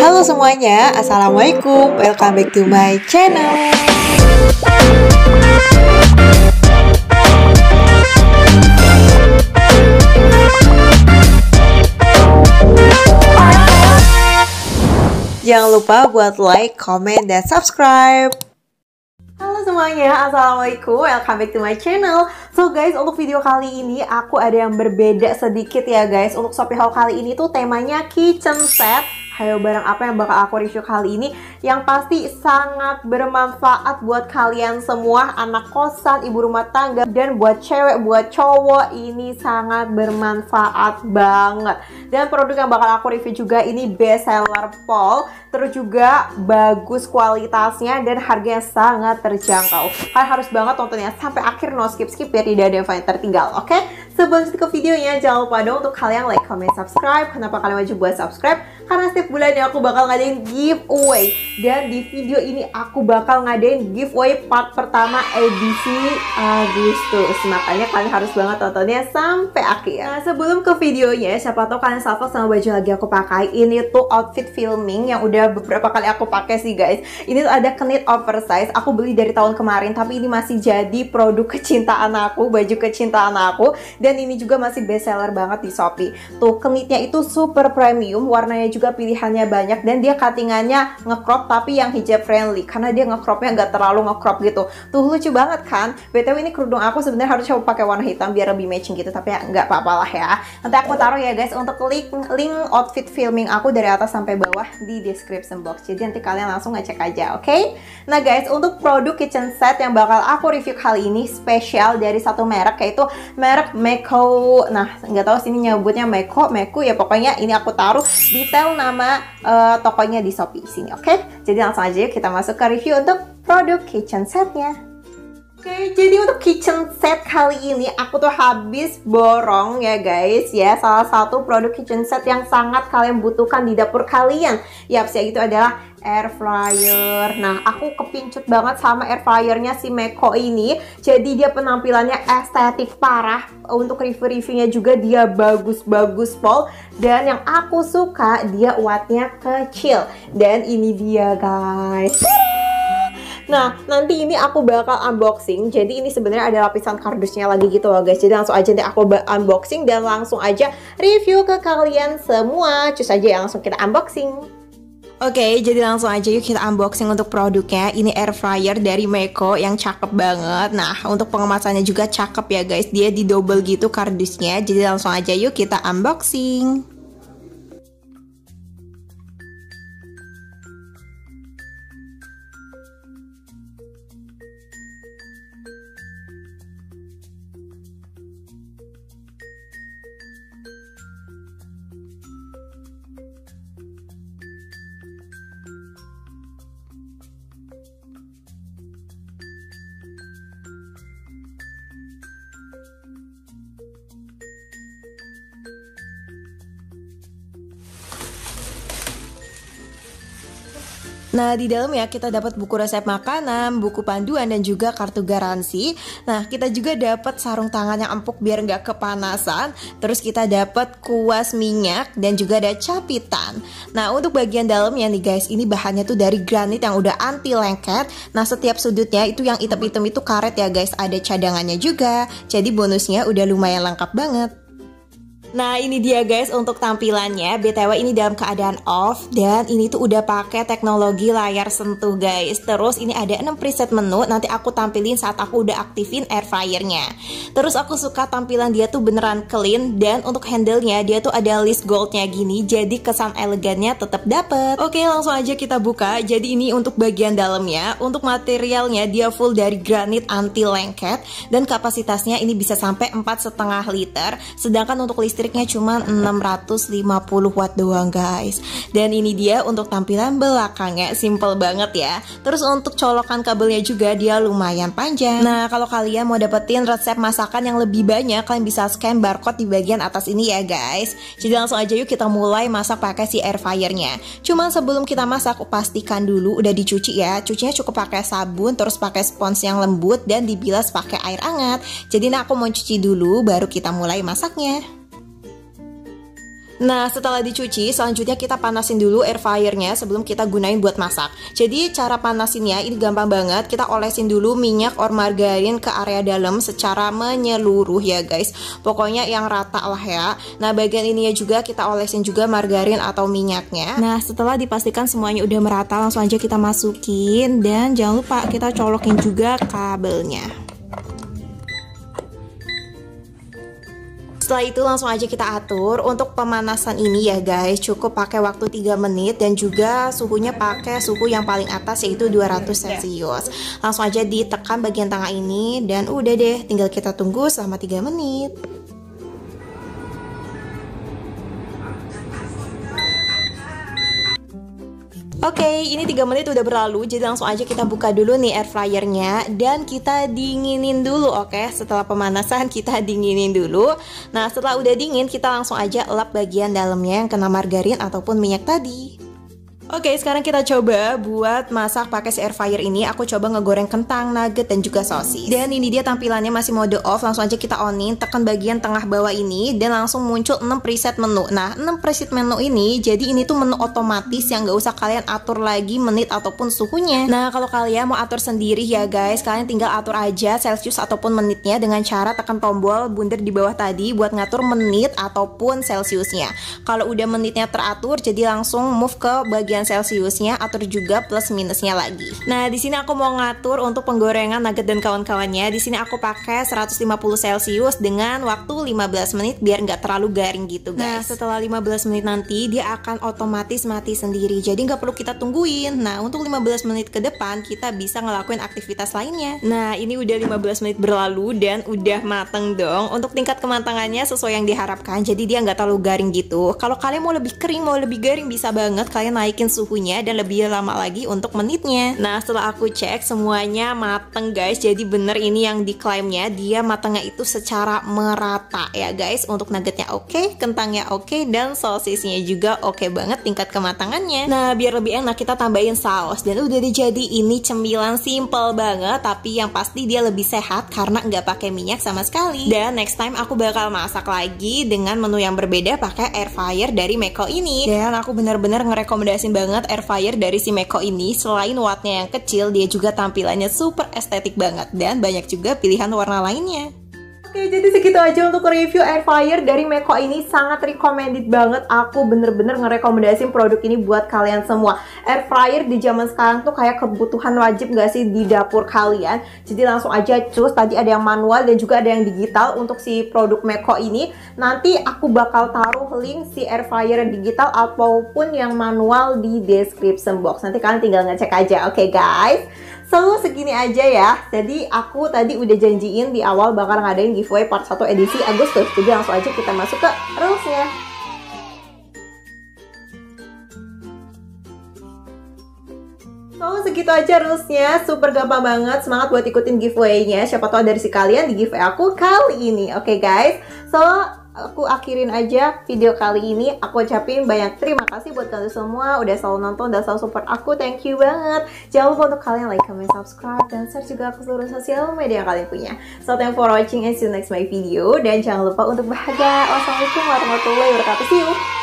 Halo semuanya, assalamualaikum, welcome back to my channel. Jangan lupa buat like, comment, dan subscribe. Halo semuanya, assalamualaikum, welcome back to my channel. So guys, untuk video kali ini aku ada yang berbeda sedikit ya guys. Untuk Shopee haul kali ini tuh temanya kitchen set. Hayo, barang apa yang bakal aku review kali ini yang pasti sangat bermanfaat buat kalian semua anak kosan, ibu rumah tangga, dan buat cewek, buat cowok ini sangat bermanfaat banget. Dan produk yang bakal aku review juga ini best seller Pol, terus juga bagus kualitasnya dan harganya sangat terjangkau. Kalian harus banget tontonnya sampai akhir, no skip-skip biar tidak ada yang tertinggal, oke? Sebelum ke videonya, jangan lupa dong untuk kalian like, comment, subscribe. Kenapa kalian wajib buat subscribe? Karena setiap bulannya aku bakal ngadain giveaway, dan di video ini aku bakal ngadain giveaway part pertama edisi Agustus, makanya kalian harus banget tontonnya sampai akhir. Nah, sebelum ke videonya, siapa tahu kalian salvo sama baju lagi aku pakai. Ini tuh outfit filming yang udah beberapa kali aku pakai sih guys. Ini tuh ada knit oversize, aku beli dari tahun kemarin tapi ini masih jadi produk kecintaan aku, baju kecintaan aku, dan ini juga masih best seller banget di Shopee. Tuh knitnya itu super premium, warnanya juga pilihan hanya banyak, dan dia cuttingannya ngecrop tapi yang hijab friendly karena dia ngecropnya nggak terlalu ngecrop gitu. Tuh lucu banget kan? BTW ini kerudung aku sebenarnya harus coba pakai warna hitam biar lebih matching gitu, tapi ya nggak apa-apa lah ya. Nanti aku taruh ya guys untuk link outfit filming aku dari atas sampai bawah di description box. Jadi nanti kalian langsung ngecek aja, oke? Nah guys, untuk produk kitchen set yang bakal aku review kali ini spesial dari satu merek, yaitu merek Meco. Nah, nggak tahu sini nyebutnya Meco, Meco ya pokoknya. Ini aku taruh detail nama tokonya di Shopee sini, oke? Jadi langsung aja yuk kita masuk ke review untuk produk kitchen setnya. Oke, jadi untuk kitchen set kali ini aku tuh habis borong ya guys ya salah satu produk kitchen set yang sangat kalian butuhkan di dapur kalian. Yaps ya, itu adalah air fryer. Nah, aku kepincut banget sama air fryernya si Meco ini. Jadi dia penampilannya estetik parah. Untuk review-reviewnya juga dia bagus-bagus Pol. Dan yang aku suka dia wattnya kecil. Dan ini dia guys. Nah, nanti ini aku bakal unboxing. Jadi ini sebenarnya ada lapisan kardusnya lagi gitu loh guys. Jadi langsung aja nanti aku unboxing dan langsung aja review ke kalian semua. Cus aja ya, langsung kita unboxing. Oke, jadi langsung aja yuk kita unboxing untuk produknya. Ini air fryer dari Meco yang cakep banget. Nah, untuk pengemasannya juga cakep ya guys. Dia di double gitu kardusnya. Jadi langsung aja yuk kita unboxing. Nah, di dalamnya kita dapat buku resep makanan, buku panduan, dan juga kartu garansi. Nah, kita juga dapat sarung tangan yang empuk biar nggak kepanasan. Terus kita dapat kuas minyak dan juga ada capitan. Nah, untuk bagian dalamnya nih guys, ini bahannya tuh dari granit yang udah anti lengket. Nah, setiap sudutnya itu yang hitam-hitam itu karet ya guys. Ada cadangannya juga. Jadi bonusnya udah lumayan lengkap banget. Nah, ini dia guys untuk tampilannya. BTW ini dalam keadaan off, dan ini tuh udah pakai teknologi layar sentuh guys. Terus ini ada 6 preset menu, nanti aku tampilin saat aku udah aktifin air fryernya. Terus aku suka tampilan dia tuh beneran clean, dan untuk handle-nya dia tuh ada list goldnya gini, jadi kesan elegannya tetap dapet. Oke, langsung aja kita buka. Jadi ini untuk bagian dalamnya. Untuk materialnya dia full dari granit anti lengket, dan kapasitasnya ini bisa sampai 4,5 liter. Sedangkan untuk listrik listriknya cuma 650 watt doang guys. Dan ini dia untuk tampilan belakangnya, simple banget ya. Terus untuk colokan kabelnya juga dia lumayan panjang. Nah, kalau kalian mau dapetin resep masakan yang lebih banyak, kalian bisa scan barcode di bagian atas ini ya guys. Jadi langsung aja yuk kita mulai masak pakai si air fryernya. Cuman sebelum kita masak, pastikan dulu udah dicuci ya. Cucinya cukup pakai sabun, terus pakai spons yang lembut, dan dibilas pakai air hangat. Jadi nah, aku mau cuci dulu baru kita mulai masaknya. Nah, setelah dicuci, selanjutnya kita panasin dulu air fryernya sebelum kita gunain buat masak. Jadi, cara panasinnya ini gampang banget. Kita olesin dulu minyak or margarin ke area dalam secara menyeluruh ya guys. Pokoknya yang rata lah ya. Nah, bagian ininya juga kita olesin juga margarin atau minyaknya. Nah, setelah dipastikan semuanya udah merata, langsung aja kita masukin. Dan jangan lupa kita colokin juga kabelnya. Setelah itu langsung aja kita atur. Untuk pemanasan ini ya guys, cukup pakai waktu 3 menit dan juga suhunya pakai suhu yang paling atas yaitu 200 Celcius. Langsung aja ditekan bagian tengah ini dan udah deh, tinggal kita tunggu selama 3 menit. Oke, ini 3 menit udah berlalu, jadi langsung aja kita buka dulu nih air fryernya dan kita dinginin dulu, oke? Setelah pemanasan kita dinginin dulu. Nah, setelah udah dingin kita langsung aja lap bagian dalamnya yang kena margarin ataupun minyak tadi. Oke, sekarang kita coba buat masak pakai si air fryer ini. Aku coba ngegoreng kentang, nugget, dan juga sosis. Dan ini dia tampilannya masih mode off, langsung aja kita onin, tekan bagian tengah bawah ini dan langsung muncul 6 preset menu. Nah, 6 preset menu ini, jadi ini tuh menu otomatis yang gak usah kalian atur lagi menit ataupun suhunya. Nah, kalau kalian mau atur sendiri ya guys, kalian tinggal atur aja Celsius ataupun menitnya dengan cara tekan tombol bundar di bawah tadi buat ngatur menit ataupun Celsiusnya. Kalau udah menitnya teratur, jadi langsung move ke bagian Celsiusnya, atur juga plus minusnya lagi. Nah, di sini aku mau ngatur untuk penggorengan nugget dan kawan-kawannya. Di sini aku pakai 150 Celsius dengan waktu 15 menit biar nggak terlalu garing gitu guys. Nah, setelah 15 menit nanti dia akan otomatis mati sendiri. Jadi nggak perlu kita tungguin. Nah, untuk 15 menit ke depan kita bisa ngelakuin aktivitas lainnya. Nah, ini udah 15 menit berlalu dan udah mateng dong. Untuk tingkat kematangannya sesuai yang diharapkan. Jadi dia nggak terlalu garing gitu. Kalau kalian mau lebih kering, mau lebih garing bisa banget kalian naik suhunya dan lebih lama lagi untuk menitnya. Nah, setelah aku cek semuanya mateng guys, jadi bener ini yang diklaimnya, dia matangnya itu secara merata ya guys. Untuk nuggetnya oke, kentangnya oke, dan sosisnya juga oke banget tingkat kematangannya. Nah, biar lebih enak kita tambahin saus dan udah jadi ini cemilan simple banget tapi yang pasti dia lebih sehat karena nggak pakai minyak sama sekali. Dan next time aku bakal masak lagi dengan menu yang berbeda pakai air fryer dari Meco ini. Dan aku bener-bener ngerekomendasiin banget air fryer dari si Meco ini. Selain wattnya yang kecil, dia juga tampilannya super estetik banget dan banyak juga pilihan warna lainnya. Oke, jadi segitu aja untuk review air fryer dari Meco ini. Sangat recommended banget. Aku bener-bener ngerekomendasiin produk ini buat kalian semua. Air fryer di zaman sekarang tuh kayak kebutuhan wajib gak sih di dapur kalian. Jadi langsung aja cus. Tadi ada yang manual dan juga ada yang digital untuk si produk Meco ini. Nanti aku bakal taruh link si air fryer digital ataupun yang manual di description box. Nanti kalian tinggal ngecek aja. Oke guys, so segini aja ya. Jadi aku tadi udah janjiin di awal bakal ngadain giveaway part 1 edisi Agustus. Jadi langsung aja kita masuk ke rulesnya. So segitu aja rulesnya. Super gampang banget. Semangat buat ikutin giveaway-nya. Siapa tahu dari si kalian di giveaway aku kali ini. Oke guys, so aku akhirin aja video kali ini. Aku ucapin banyak terima kasih buat kalian semua udah selalu nonton, udah selalu support aku. Thank you banget. Jangan lupa untuk kalian like, comment, subscribe, dan share juga ke seluruh sosial media yang kalian punya. So thank you for watching and see you next my video. Dan jangan lupa untuk bahagia. Wassalamualaikum warahmatullahi wabarakatuh. See you.